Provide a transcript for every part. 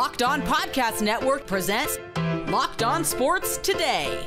Locked On Podcast Network presents Locked On Sports Today.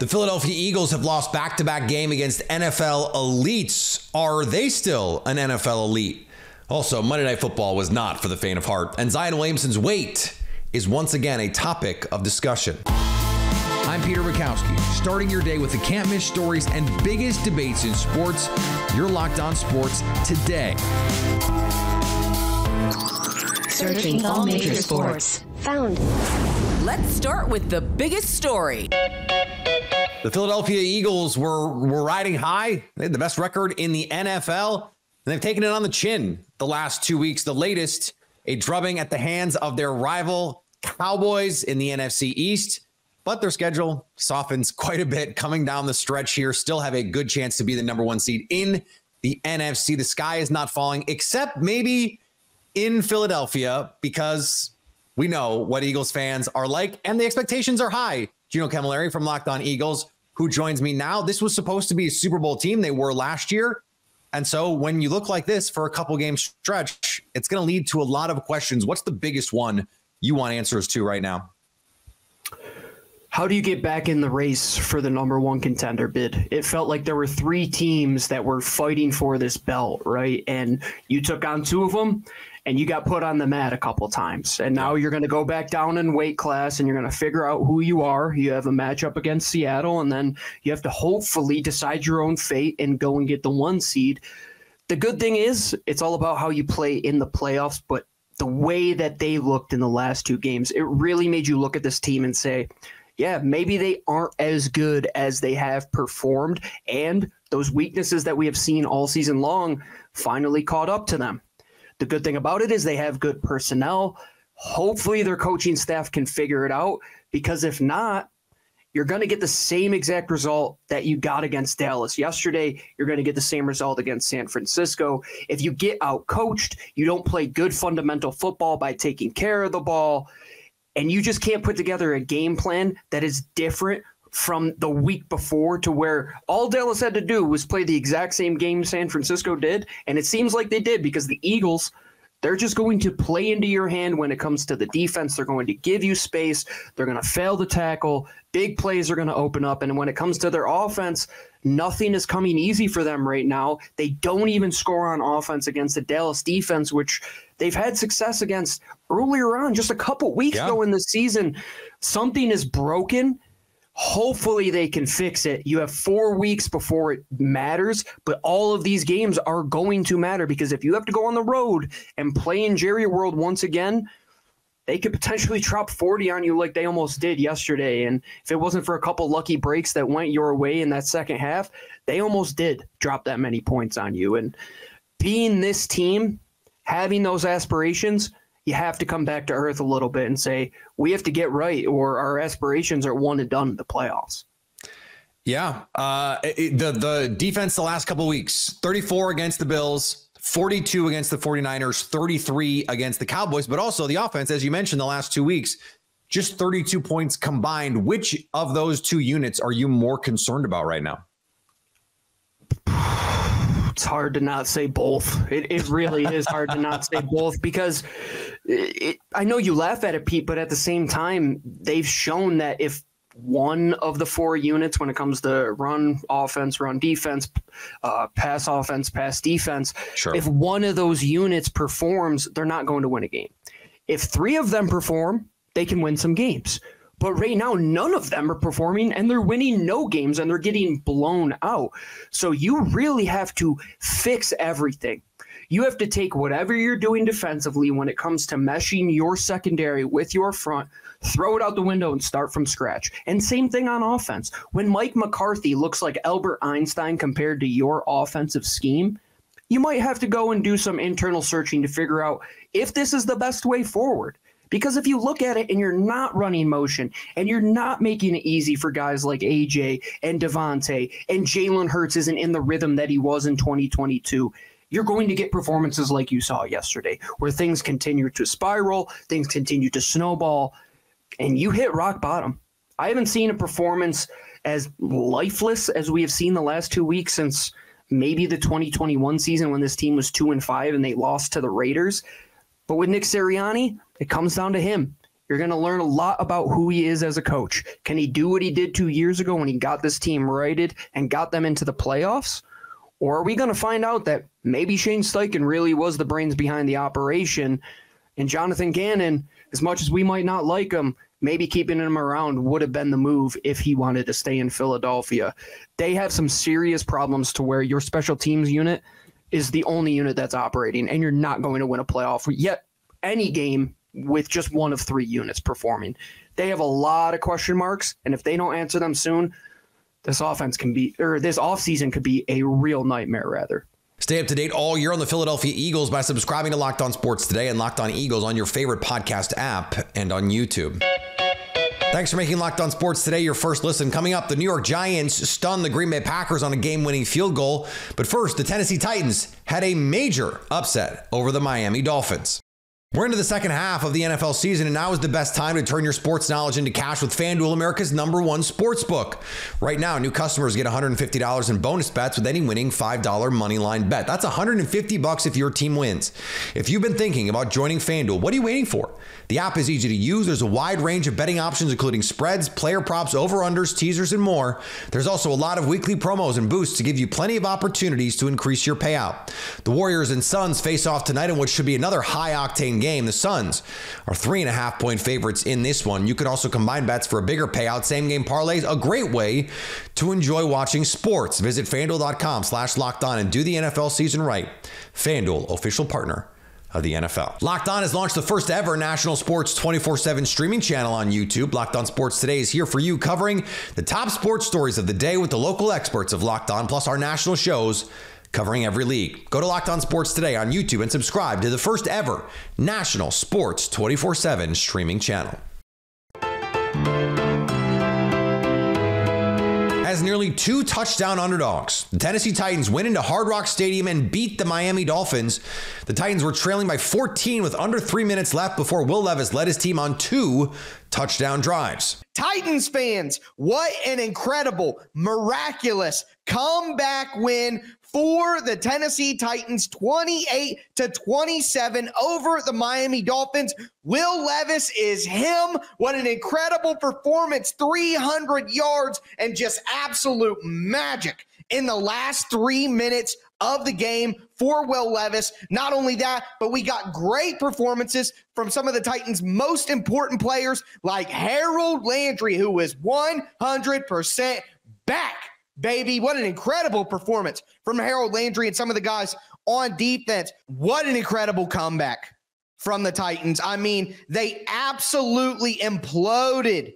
The Philadelphia Eagles have lost back-to-back game against NFL elites. Are they still an NFL elite? Also, Monday Night Football was not for the faint of heart, and Zion Williamson's weight is once again a topic of discussion. I'm Peter Bukowski, starting your day with the can't-miss stories and biggest debates in sports. You're Locked On Sports Today. Searching all major sports. Found. Let's start with the biggest story. The Philadelphia Eagles were riding high. They had the best record in the NFL, and they've taken it on the chin the last 2 weeks. The latest, a drubbing at the hands of their rival Cowboys in the NFC East. But their schedule softens quite a bit coming down the stretch here. Still have a good chance to be the number one seed in the NFC. The sky is not falling, except maybe in Philadelphia, because we know what Eagles fans are like, and the expectations are high. Gino Camilleri from Locked On Eagles, who joins me now. This was supposed to be a Super Bowl team. They were last year. And so when you look like this for a couple game stretch, it's going to lead to a lot of questions. What's the biggest one you want answers to right now? How do you get back in the race for the number one contender bid? It felt like there were three teams that were fighting for this belt, right? And you took on two of them, and you got put on the mat a couple times. And now you're going to go back down in weight class, and you're going to figure out who you are. You have a matchup against Seattle, and then you have to hopefully decide your own fate and go and get the one seed. The good thing is it's all about how you play in the playoffs, but the way that they looked in the last two games, it really made you look at this team and say, yeah, maybe they aren't as good as they have performed, and those weaknesses that we have seen all season long finally caught up to them. The good thing about it is they have good personnel. Hopefully their coaching staff can figure it out, because if not, you're going to get the same exact result that you got against Dallas yesterday. You're going to get the same result against San Francisco. If you get out-coached, you don't play good fundamental football by taking care of the ball, and you just can't put together a game plan that is different from the week before, to where all Dallas had to do was play the exact same game San Francisco did, and it seems like they did, because the Eagles, they're just going to play into your hand when it comes to the defense. They're going to give you space. They're going to fail to tackle. Big plays are going to open up, and when it comes to their offense, nothing is coming easy for them right now. They don't even score on offense against the Dallas defense, which they've had success against earlier on, just a couple weeks ago in the season. Something is broken. Hopefully they can fix it. You have 4 weeks before it matters, but all of these games are going to matter, because if you have to go on the road and play in Jerry World once again, they could potentially drop 40 on you like they almost did yesterday. And if it wasn't for a couple lucky breaks that went your way in that second half, they almost did drop that many points on you. And being this team, having those aspirations, you have to come back to earth a little bit and say, we have to get right, or our aspirations are one and done in the playoffs. Yeah. The defense the last couple of weeks, 34 against the Bills, 42 against the 49ers, 33 against the Cowboys, but also the offense, as you mentioned, the last 2 weeks, just 32 points combined. Which of those two units are you more concerned about right now? It's hard to not say both. It really is hard to not say both, because I know you laugh at it, Pete, but at the same time, they've shown that if one of the four units, when it comes to run offense, run defense, pass offense, pass defense, if one of those units performs, they're not going to win a game. If three of them perform, they can win some games. But right now, none of them are performing, and they're winning no games, and they're getting blown out. So you really have to fix everything. You have to take whatever you're doing defensively when it comes to meshing your secondary with your front, throw it out the window and start from scratch. And same thing on offense. When Mike McCarthy looks like Albert Einstein compared to your offensive scheme, you might have to go and do some internal searching to figure out if this is the best way forward. Because if you look at it and you're not running motion and you're not making it easy for guys like AJ and Devontae, and Jalen Hurts isn't in the rhythm that he was in 2022, you're going to get performances like you saw yesterday, where things continue to spiral, things continue to snowball, and you hit rock bottom. I haven't seen a performance as lifeless as we have seen the last 2 weeks since maybe the 2021 season, when this team was 2-5 and they lost to the Raiders. But with Nick Sirianni, it comes down to him. You're going to learn a lot about who he is as a coach. Can he do what he did 2 years ago when he got this team righted and got them into the playoffs? Or are we going to find out that maybe Shane Steichen really was the brains behind the operation, and Jonathan Gannon, as much as we might not like him, maybe keeping him around would have been the move if he wanted to stay in Philadelphia. They have some serious problems to where your special teams unit is the only unit that's operating, and you're not going to win a playoff yet any game with just one of three units performing. They have a lot of question marks, and if they don't answer them soon, this offseason could be a real nightmare, rather. Stay up to date all year on the Philadelphia Eagles by subscribing to Locked On Sports Today and Locked On Eagles on your favorite podcast app and on YouTube. Thanks for making Locked On Sports Today your first listen. Coming up, the New York Giants stunned the Green Bay Packers on a game-winning field goal. But first, the Tennessee Titans had a major upset over the Miami Dolphins. We're into the second half of the NFL season, and now is the best time to turn your sports knowledge into cash with FanDuel, America's #1 sportsbook. Right now, new customers get $150 in bonus bets with any winning $5 moneyline bet. That's $150 if your team wins. If you've been thinking about joining FanDuel, what are you waiting for? The app is easy to use. There's a wide range of betting options, including spreads, player props, over-unders, teasers, and more. There's also a lot of weekly promos and boosts to give you plenty of opportunities to increase your payout. The Warriors and Suns face off tonight in what should be another high-octane game. The Suns are 3.5-point favorites in this one. You can also combine bets for a bigger payout. Same game parlays, a great way to enjoy watching sports. Visit FanDuel.com/LockedOn and do the NFL season right. FanDuel, official partner of the NFL. Locked On has launched the first ever national sports 24/7 streaming channel on YouTube. Locked On Sports Today is here for you, covering the top sports stories of the day with the local experts of Locked On, plus our national shows covering every league. Go to Locked On Sports Today on YouTube and subscribe to the first ever national sports 24/7 streaming channel. As nearly two touchdown underdogs, the Tennessee Titans went into Hard Rock Stadium and beat the Miami Dolphins. The Titans were trailing by 14 with under 3 minutes left before Will Levis led his team on two touchdown drives. Titans fans, what an incredible, miraculous comeback win for the Tennessee Titans, 28-27 over the Miami Dolphins. Will Levis is him. What an incredible performance, 300 yards and just absolute magic in the last 3 minutes of the game for Will Levis. Not only that, but we got great performances from some of the Titans' most important players, like Harold Landry, who is 100% back. Baby, what an incredible performance from Harold Landry and some of the guys on defense. What an incredible comeback from the Titans. I mean, they absolutely imploded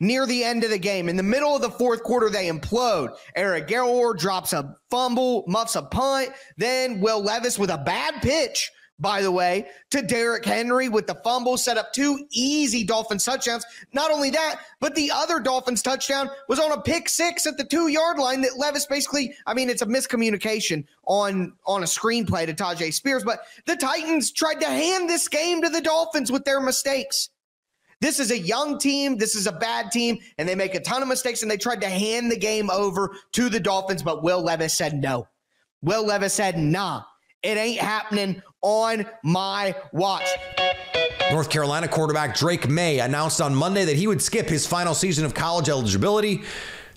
near the end of the game. In the middle of the fourth quarter, they implode. Eric Gellor drops a fumble, muffs a punt. Then Will Levis with a bad pitch, by the way, to Derrick Henry with the fumble, set up two easy Dolphins touchdowns. Not only that, but the other Dolphins touchdown was on a pick six at the 2-yard line that Levis basically, I mean, it's a miscommunication on a screenplay to Tajay Spears, but the Titans tried to hand this game to the Dolphins with their mistakes. This is a young team. This is a bad team, and they make a ton of mistakes, and they tried to hand the game over to the Dolphins, but Will Levis said no. Will Levis said, nah, it ain't happening on my watch. North Carolina quarterback Drake May announced on Monday that he would skip his final season of college eligibility,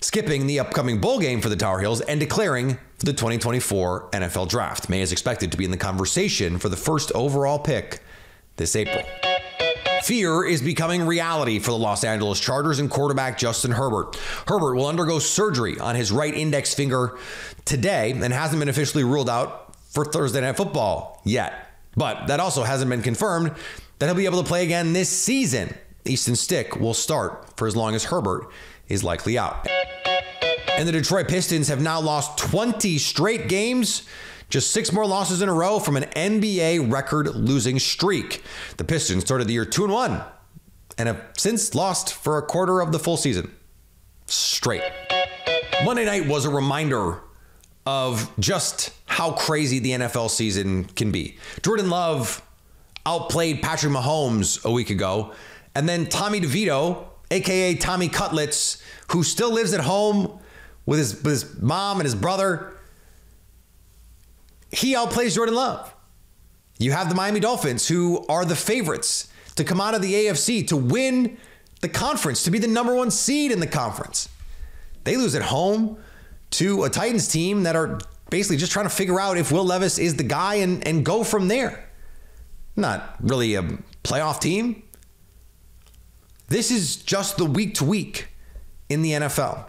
skipping the upcoming bowl game for the Tar Heels and declaring for the 2024 NFL Draft. May is expected to be in the conversation for the first overall pick this April. Fear is becoming reality for the Los Angeles Chargers and quarterback Justin Herbert. Herbert will undergo surgery on his right index finger today and hasn't been officially ruled out for Thursday Night Football yet. But that also hasn't been confirmed that he'll be able to play again this season. Easton Stick will start for as long as Herbert is likely out. And the Detroit Pistons have now lost 20 straight games, just 6 more losses in a row from an NBA record losing streak. The Pistons started the year 2-1 and have since lost for a quarter of the full season straight. Monday night was a reminder of just how crazy the NFL season can be. Jordan Love outplayed Patrick Mahomes a week ago, and then Tommy DeVito, aka Tommy Cutlets, who still lives at home with his mom and his brother, he outplays Jordan Love. You have the Miami Dolphins, who are the favorites to come out of the AFC, to win the conference, to be the number one seed in the conference. They lose at home to a Titans team that are basically just trying to figure out if Will Levis is the guy and go from there. Not really a playoff team. This is just the week to week in the NFL.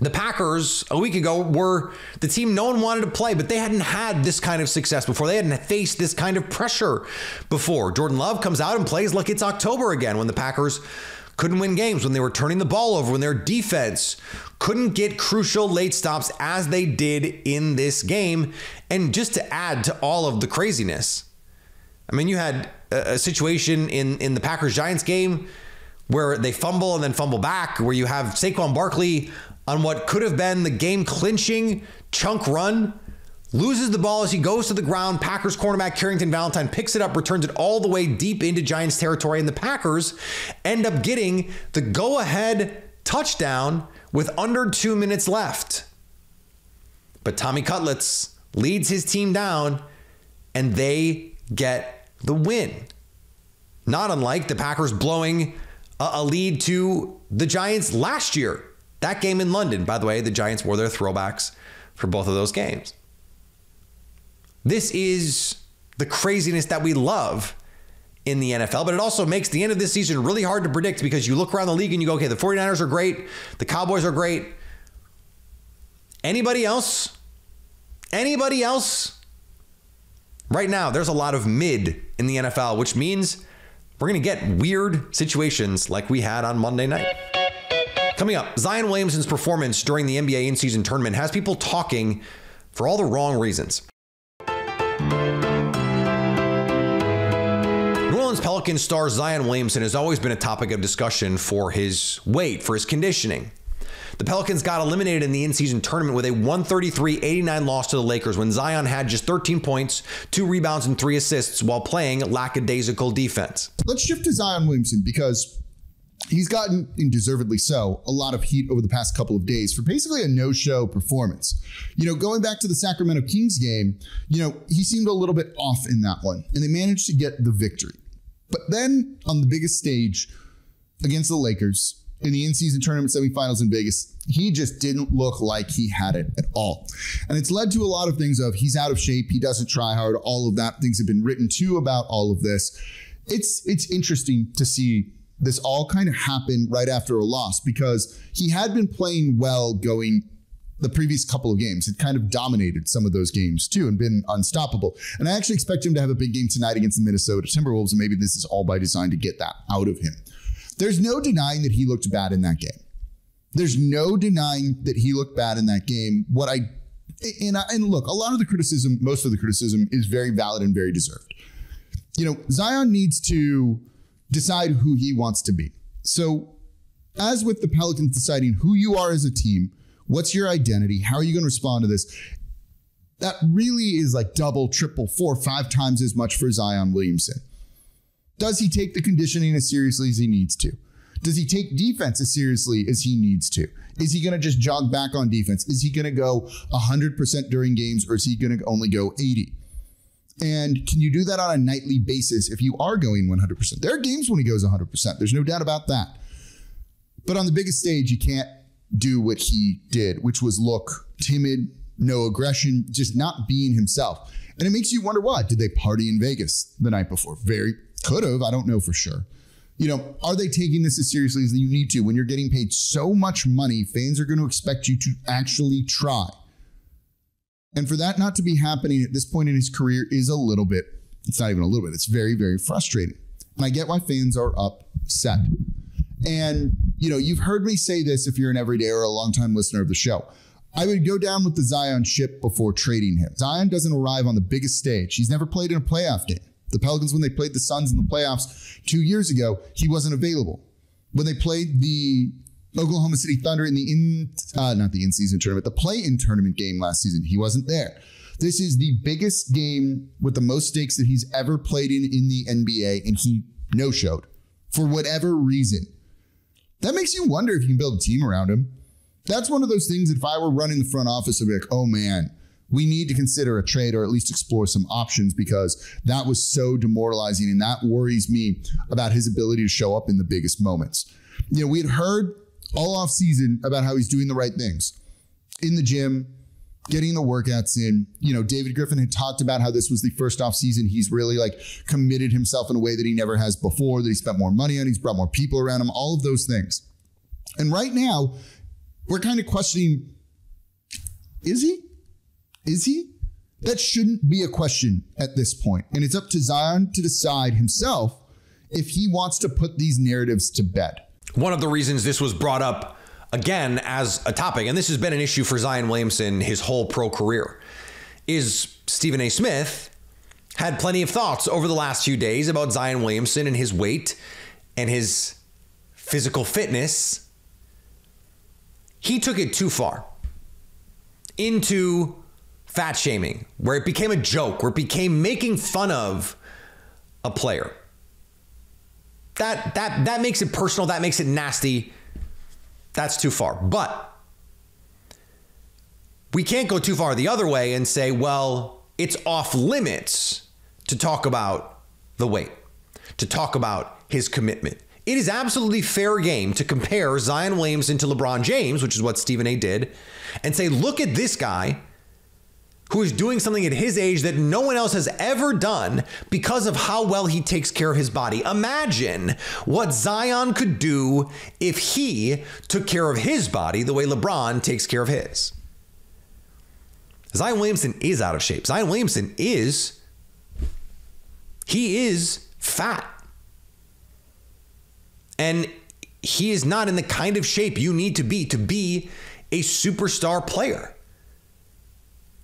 The Packers a week ago were the team no one wanted to play, but they hadn't had this kind of success before. They hadn't faced this kind of pressure before. Jordan Love comes out and plays like it's October again, when the Packers couldn't win games, when they were turning the ball over, when their defense couldn't get crucial late stops as they did in this game. And just to add to all of the craziness, I mean, you had a situation in the Packers-Giants game where they fumble and then fumble back, where you have Saquon Barkley on what could have been the game-clinching chunk run, loses the ball as he goes to the ground. Packers cornerback Carrington Valentine picks it up, returns it all the way deep into Giants territory, and the Packers end up getting the go-ahead touchdown with under 2 minutes left. But Tommy Cutlets leads his team down, and they get the win. Not unlike the Packers blowing a lead to the Giants last year. That game in London, by the way, the Giants wore their throwbacks for both of those games. This is the craziness that we love in the NFL, but it also makes the end of this season really hard to predict, because you look around the league and you go, okay, the 49ers are great, the Cowboys are great. Anybody else? Anybody else? Right now, there's a lot of mid in the NFL, which means we're going to get weird situations like we had on Monday night. Coming up, Zion Williamson's performance during the NBA in-season tournament has people talking for all the wrong reasons. New Orleans Pelicans star Zion Williamson has always been a topic of discussion for his weight, for his conditioning. The Pelicans got eliminated in the in-season tournament with a 133-89 loss to the Lakers, when Zion had just 13 points, 2 rebounds, and 3 assists while playing lackadaisical defense. Let's shift to Zion Williamson, because he's gotten, and deservedly so, a lot of heat over the past couple of days for basically a no-show performance. You know, going back to the Sacramento Kings game, you know, he seemed a little bit off in that one, and they managed to get the victory. But then on the biggest stage against the Lakers in the in-season tournament semifinals in Vegas, he just didn't look like he had it at all. And it's led to a lot of things of he's out of shape, he doesn't try hard, all of that. Things have been written too about all of this. It's interesting to see this all kind of happened right after a loss, because he had been playing well going the previous couple of games. It kind of dominated some of those games too and been unstoppable. And I actually expect him to have a big game tonight against the Minnesota Timberwolves, and maybe this is all by design to get that out of him. There's no denying that he looked bad in that game. There's no denying that he looked bad in that game. And look, a lot of the criticism, most of the criticism is very valid and very deserved. You know, Zion needs to decide who he wants to be. So as with the Pelicans deciding who you are as a team, what's your identity? How are you going to respond to this? That really is like double, triple, 4, 5 times as much for Zion Williamson. Does he take the conditioning as seriously as he needs to? Does he take defense as seriously as he needs to? Is he going to just jog back on defense? Is he going to go 100% during games, or is he going to only go 80%? And can you do that on a nightly basis if you are going 100%? There are games when he goes 100%. There's no doubt about that. But on the biggest stage, you can't do what he did, which was look timid, no aggression, just not being himself. And it makes you wonder why. Did they party in Vegas the night before? Very could have. I don't know for sure. You know, are they taking this as seriously as you need to? When you're getting paid so much money, fans are going to expect you to actually try. And for that not to be happening at this point in his career is a little bit, it's not even a little bit, it's very, very frustrating. And I get why fans are upset. And, you know, you've heard me say this if you're an everyday or a longtime listener of the show. I would go down with the Zion ship before trading him. Zion doesn't arrive on the biggest stage. He's never played in a playoff game. The Pelicans, when they played the Suns in the playoffs 2 years ago, he wasn't available. When they played the Oklahoma City Thunder in the play-in tournament game last season, he wasn't there. This is the biggest game with the most stakes that he's ever played in the NBA, and he no-showed for whatever reason. That makes you wonder if you can build a team around him. That's one of those things that if I were running the front office, I'd be like, oh man, we need to consider a trade or at least explore some options, because that was so demoralizing, and that worries me about his ability to show up in the biggest moments. You know, we had heard all offseason about how he's doing the right things in the gym, getting the workouts in. You know, David Griffin had talked about how this was the first offseason he's really like committed himself in a way that he never has before, that he spent more money on, he's brought more people around him, all of those things. And right now, we're kind of questioning, is he? That shouldn't be a question at this point. And it's up to Zion to decide himself if he wants to put these narratives to bed. One of the reasons this was brought up again as a topic, and this has been an issue for Zion Williamson his whole pro career, is Stephen A. Smith had plenty of thoughts over the last few days about Zion Williamson and his weight and his physical fitness. He took it too far into fat shaming, where it became a joke, where it became making fun of a player. That makes it personal, that makes it nasty. That's too far. But we can't go too far the other way and say, well, it's off limits to talk about the weight, to talk about his commitment. It is absolutely fair game to compare Zion Williamson to LeBron James, which is what Stephen A. did, and say, look at this guy who is doing something at his age that no one else has ever done because of how well he takes care of his body. Imagine what Zion could do if he took care of his body the way LeBron takes care of his. Zion Williamson is out of shape. Zion Williamson is fat. And he is not in the kind of shape you need to be a superstar player.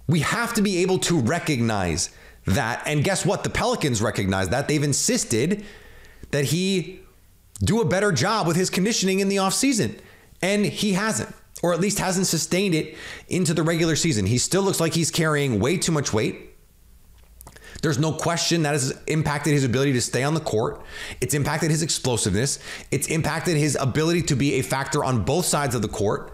We have to be able to recognize that. And guess what? The Pelicans recognize that. They've insisted that he do a better job with his conditioning in the offseason. And he hasn't, or at least hasn't sustained it into the regular season. He still looks like he's carrying way too much weight. There's no question that has impacted his ability to stay on the court. It's impacted his explosiveness. It's impacted his ability to be a factor on both sides of the court.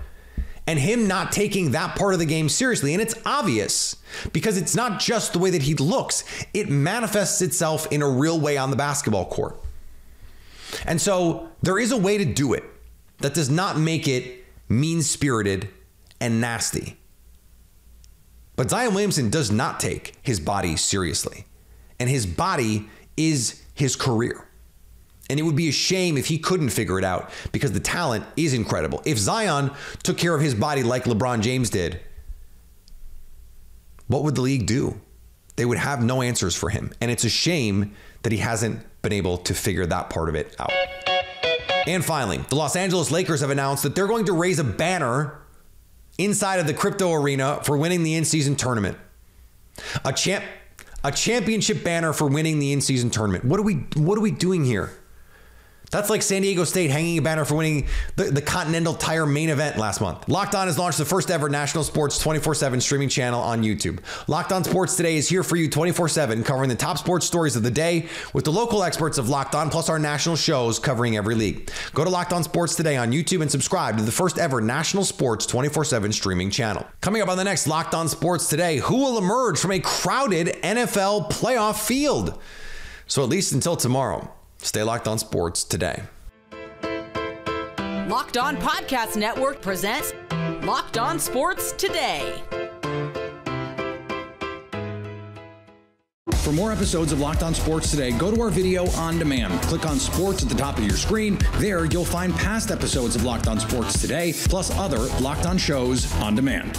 And him not taking that part of the game seriously. And it's obvious, because it's not just the way that he looks. It manifests itself in a real way on the basketball court. And so there is a way to do it that does not make it mean-spirited and nasty. But Zion Williamson does not take his body seriously. And his body is his career. And it would be a shame if he couldn't figure it out, because the talent is incredible. If Zion took care of his body like LeBron James did, what would the league do? They would have no answers for him. And it's a shame that he hasn't been able to figure that part of it out. And finally, the Los Angeles Lakers have announced that they're going to raise a banner inside of the crypto arena for winning the in-season tournament. A championship banner for winning the in-season tournament. What are we doing here? That's like San Diego State hanging a banner for winning the Continental Tire main event last month. Locked On has launched the first ever national sports 24/7 streaming channel on YouTube. Locked On Sports Today is here for you 24/7, covering the top sports stories of the day with the local experts of Locked On, plus our national shows covering every league. Go to Locked On Sports Today on YouTube and subscribe to the first ever national sports 24/7 streaming channel. Coming up on the next Locked On Sports Today, who will emerge from a crowded NFL playoff field? So at least until tomorrow, stay locked on sports today. Locked On Podcast Network presents Locked On Sports Today. For more episodes of Locked On Sports Today, go to our video on demand. Click on sports at the top of your screen. There you'll find past episodes of Locked On Sports Today, plus other Locked On shows on demand.